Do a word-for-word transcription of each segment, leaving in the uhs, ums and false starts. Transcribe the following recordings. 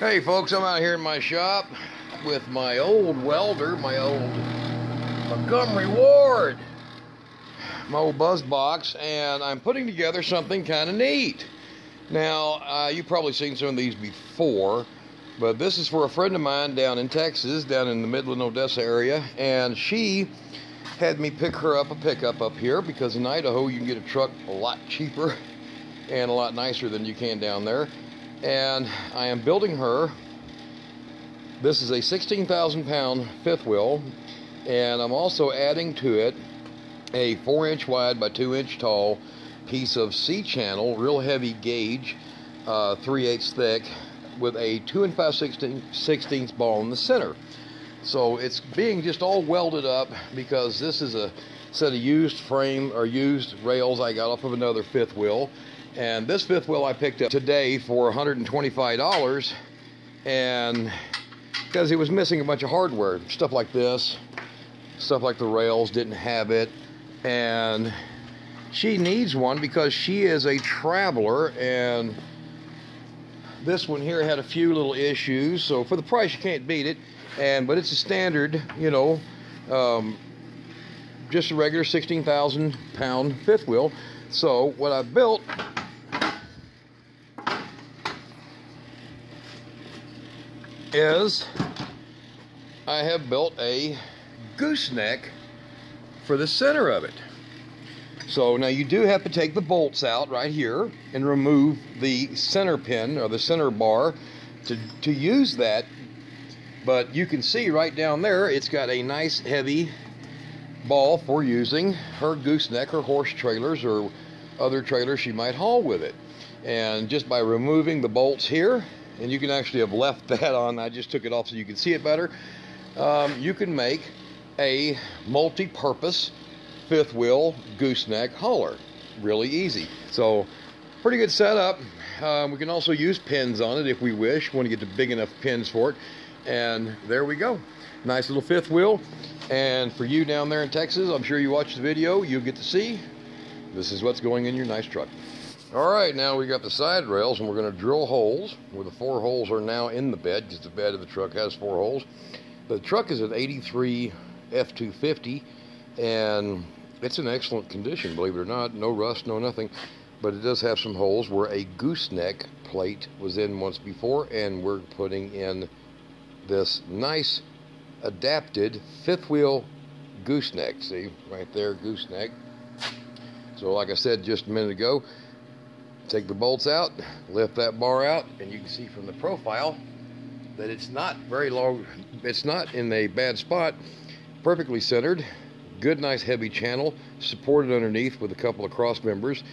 Hey folks, I'm out here in my shop with my old welder, my old Montgomery Ward, my old buzz box, and I'm putting together something kind of neat. Now, uh, you've probably seen some of these before, but this is for a friend of mine down in Texas, down in the Midland, Odessa area, and she had me pick her up a pickup up here because in Idaho you can get a truck a lot cheaper and a lot nicer than you can down there. And I am building her. This is a sixteen thousand pound fifth wheel, and I'm also adding to it a four inch wide by two inch tall piece of C-channel, real heavy gauge, uh, three eighths thick, with a two and five sixteenths ball in the center. So it's being just all welded up because this is a set of used frame or used rails I got off of another fifth wheel. And this fifth wheel I picked up today for one hundred twenty-five dollars, and because it was missing a bunch of hardware, stuff like this, stuff like the rails, didn't have it. And she needs one because she is a traveler, and this one here had a few little issues, so for the price you can't beat it. And but it's a standard, you know, um, just a regular sixteen thousand pound fifth wheel. So what I built is I have built a gooseneck for the center of it. So now you do have to take the bolts out right here and remove the center pin or the center bar to, to use that. But you can see right down there, it's got a nice heavy ball for using her gooseneck, her horse trailers, or other trailers she might haul with it. And just by removing the bolts here, and you can actually have left that on, I just took it off so you can see it better, um, you can make a multi-purpose fifth wheel gooseneck hauler. Really easy. So pretty good setup. Um, we can also use pins on it if we wish, want to get the big enough pins for it. And there we go. Nice little fifth wheel. And for you down there in Texas, I'm sure you watch the video, you'll get to see this is what's going in your nice truck. All right, now we got the side rails, and we're going to drill holes where the four holes are now in the bed, because the bed of the truck has four holes. The truck is an eighty-three F two fifty, and it's in excellent condition, believe it or not. No rust, no nothing, but it does have some holes where a gooseneck plate was in once before, and we're putting in this nice adapted fifth wheel gooseneck. See right there, gooseneck. So like I said just a minute ago, take the bolts out, lift that bar out, and you can see from the profile that it's not very long, it's not in a bad spot, perfectly centered, good nice heavy channel, supported underneath with a couple of cross members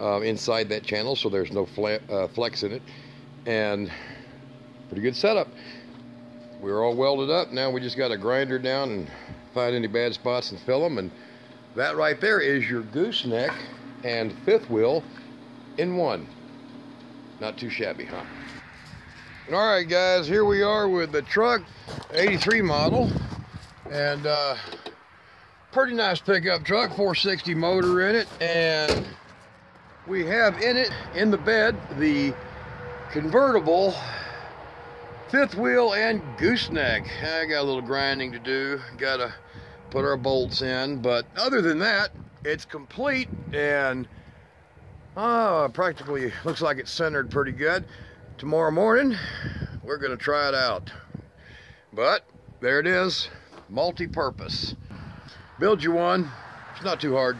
uh, inside that channel, so there's no fle uh, flex in it. And pretty good setup. We're all welded up. Now we just got to grind her down and find any bad spots and fill them. And that right there is your gooseneck and fifth wheel in one. Not too shabby, huh? All right, guys, here we are with the truck, eighty-three model, and uh, pretty nice pickup truck, four sixty motor in it, and we have in it, in the bed, the convertible fifth wheel and gooseneck. I got a little grinding to do, gotta put our bolts in, but other than that, it's complete, and uh, practically looks like it's centered pretty good. Tomorrow morning, we're gonna try it out. But there it is, multi-purpose. Build you one, it's not too hard.